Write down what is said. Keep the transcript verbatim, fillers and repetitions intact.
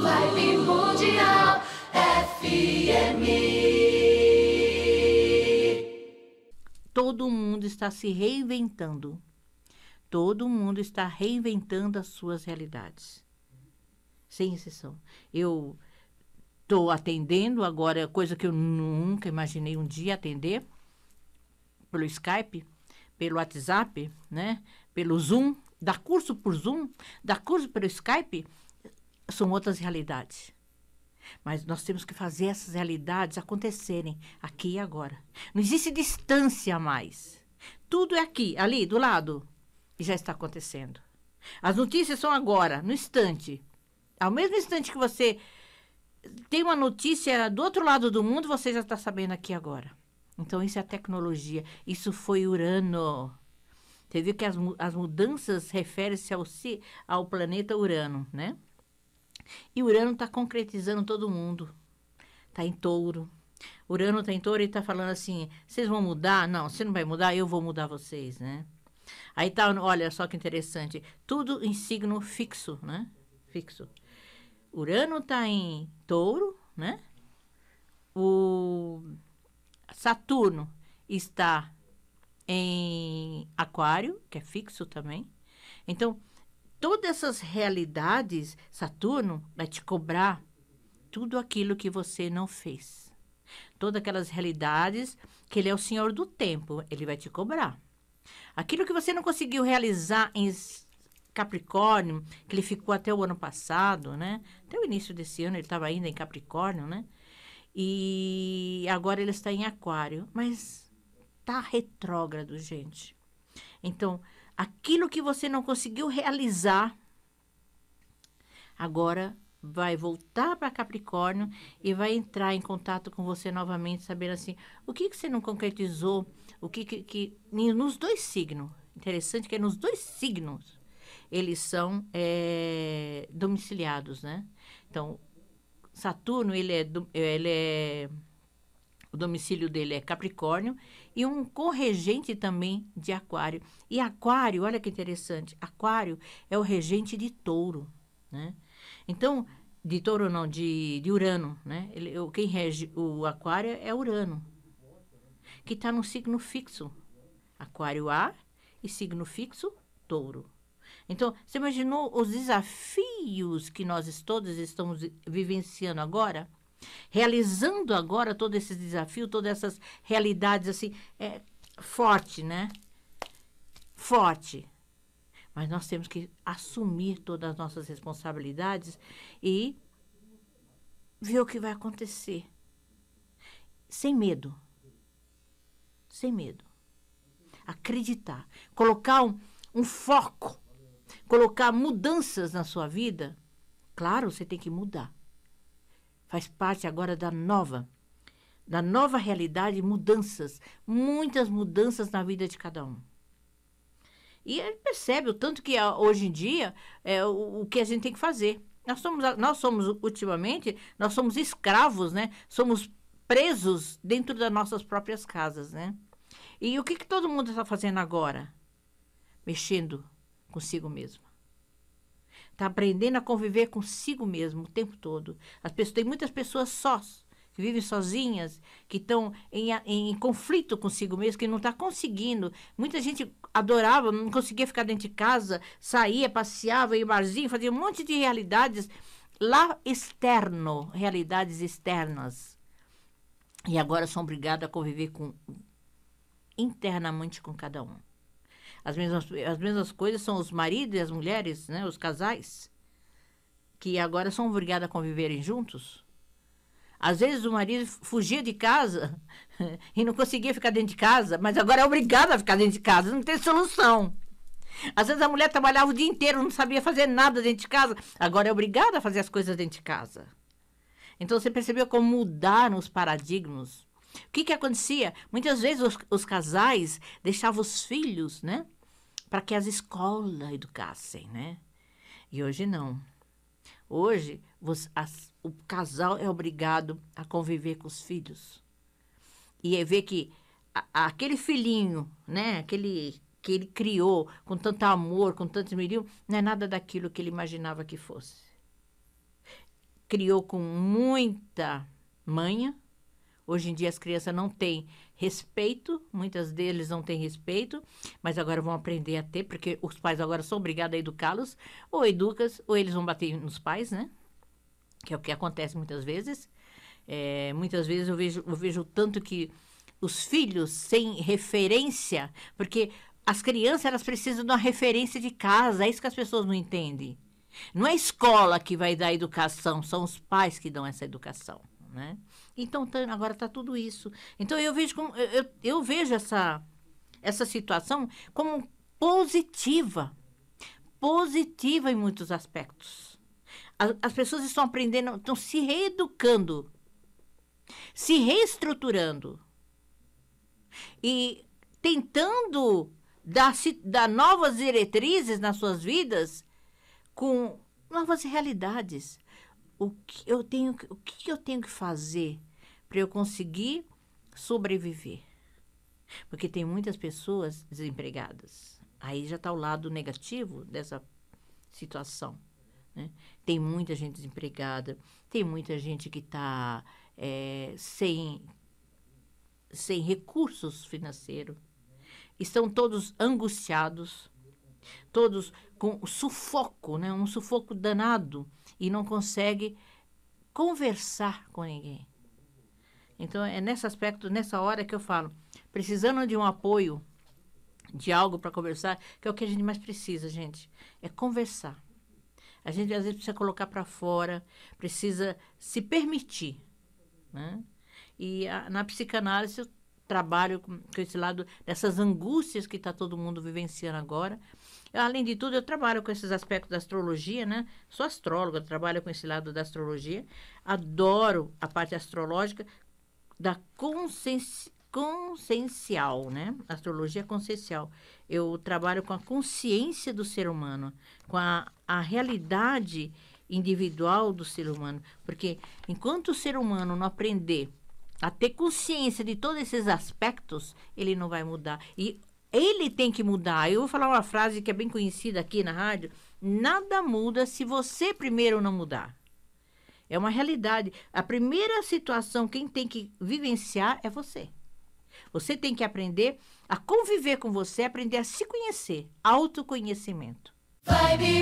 Vibe Mundial F M. Todo mundo está se reinventando. Todo mundo está reinventando as suas realidades. Sem exceção. Eu estou atendendo agora, coisa que eu nunca imaginei um dia atender, pelo Skype, pelo WhatsApp, né? Pelo Zoom, dar curso por Zoom, dar curso pelo Skype, são outras realidades. Mas nós temos que fazer essas realidades acontecerem aqui e agora. Não existe distância mais. Tudo é aqui, ali, do lado, e já está acontecendo. As notícias são agora, no instante. Ao mesmo instante que você tem uma notícia do outro lado do mundo, você já está sabendo aqui agora. Então, isso é a tecnologia. Isso foi Urano. Você viu que as, as mudanças referem-se ao, ao planeta Urano, né? E Urano está concretizando todo mundo. Está em touro. Urano está em touro e está falando assim, vocês vão mudar? Não, você não vai mudar, eu vou mudar vocês, né? Aí está, olha só que interessante, tudo em signo fixo, né? Fixo. Urano está em touro, né? O Saturno está em aquário, que é fixo também. Então, todas essas realidades, Saturno vai te cobrar tudo aquilo que você não fez. Todas aquelas realidades que ele é o senhor do tempo, ele vai te cobrar. Aquilo que você não conseguiu realizar em Capricórnio, que ele ficou até o ano passado, né? Até o início desse ano ele estava ainda em Capricórnio, né? E agora ele está em Aquário, mas tá retrógrado, gente. Então, aquilo que você não conseguiu realizar, agora vai voltar para Capricórnio e vai entrar em contato com você novamente, sabendo assim, o que, que você não concretizou, o que, que, que nos dois signos, interessante que é nos dois signos, eles são é, domiciliados, né? Então, Saturno, ele é, ele é, o domicílio dele é Capricórnio e um corregente também de Aquário. E Aquário, olha que interessante, Aquário é o regente de Touro, né? Então, de Touro não, de, de Urano, né? Ele, quem rege o Aquário é Urano, que está no signo fixo, Aquário A e signo fixo, Touro. Então, você imaginou os desafios que nós todos estamos vivenciando agora? Realizando agora todo esse desafio, todas essas realidades assim, é, forte, né? Forte. Mas nós temos que assumir todas as nossas responsabilidades e ver o que vai acontecer. Sem medo. Sem medo. Acreditar. Colocar um, um foco. Colocar mudanças na sua vida. Claro, você tem que mudar. Faz parte agora da nova, da nova realidade, mudanças, muitas mudanças na vida de cada um. E ele percebe o tanto que hoje em dia é o, o que a gente tem que fazer. Nós somos, nós somos ultimamente, nós somos escravos, né? Somos presos dentro das nossas próprias casas, né? E o que, que todo mundo está fazendo agora? Mexendo consigo mesmo. Está aprendendo a conviver consigo mesmo o tempo todo. As pessoas, tem muitas pessoas sós, que vivem sozinhas, que estão em, em conflito consigo mesmo, que não está conseguindo. Muita gente adorava, não conseguia ficar dentro de casa, saía, passeava, ia em barzinho, fazia um monte de realidades lá externo, realidades externas. E agora são obrigados a conviver com, internamente com cada um. As mesmas, as mesmas coisas são os maridos e as mulheres, né? Os casais, que agora são obrigados a conviverem juntos. Às vezes o marido fugia de casa e não conseguia ficar dentro de casa, mas agora é obrigado a ficar dentro de casa, não tem solução. Às vezes a mulher trabalhava o dia inteiro, não sabia fazer nada dentro de casa, agora é obrigada a fazer as coisas dentro de casa. Então você percebeu como mudaram os paradigmas. O que que acontecia? Muitas vezes os, os casais deixavam os filhos, né? Para que as escolas educassem, né? E hoje não. Hoje, os, as, o casal é obrigado a conviver com os filhos. E é ver que a, a, aquele filhinho, né? Aquele que ele criou com tanto amor, com tanto esmero, não é nada daquilo que ele imaginava que fosse. criou com muita manha. Hoje em dia as crianças não têm respeito, muitas deles não têm respeito, mas agora vão aprender a ter, porque os pais agora são obrigados a educá-los, ou educas, ou eles vão bater nos pais, né? Que é o que acontece muitas vezes. É, muitas vezes eu vejo, eu vejo tanto que os filhos sem referência, porque as crianças elas precisam de uma referência de casa, é isso que as pessoas não entendem. Não é a escola que vai dar educação, são os pais que dão essa educação, né? Então, agora está tudo isso. Então, eu vejo, como, eu, eu vejo essa, essa situação como positiva. Positiva em muitos aspectos. As, as pessoas estão aprendendo, estão se reeducando, se reestruturando e tentando dar, dar novas diretrizes nas suas vidas com novas realidades. O que eu tenho, o que eu tenho que fazer para eu conseguir sobreviver? Porque tem muitas pessoas desempregadas. Aí já está o lado negativo dessa situação, né? Tem muita gente desempregada, tem muita gente que está é, sem, sem recursos financeiros. Estão todos angustiados, todos com sufoco, né? Um sufoco danado. E não consegue conversar com ninguém. Então, é nesse aspecto, nessa hora que eu falo, precisando de um apoio, de algo para conversar, que é o que a gente mais precisa, gente, é conversar. A gente, às vezes, precisa colocar para fora, precisa se permitir, né? E a, na psicanálise eu trabalho com, com esse lado dessas angústias que está todo mundo vivenciando agora. Além de tudo, eu trabalho com esses aspectos da astrologia, né? Sou astróloga, trabalho com esse lado da astrologia. Adoro a parte astrológica da consciência, consciencial, né? Astrologia consciencial. Eu trabalho com a consciência do ser humano, com a, a realidade individual do ser humano. Porque enquanto o ser humano não aprender a ter consciência de todos esses aspectos, ele não vai mudar. E ele tem que mudar. Eu vou falar uma frase que é bem conhecida aqui na rádio. Nada muda se você primeiro não mudar. É uma realidade. A primeira situação, quem tem que vivenciar é você. Você tem que aprender a conviver com você, aprender a se conhecer. Autoconhecimento. Vibe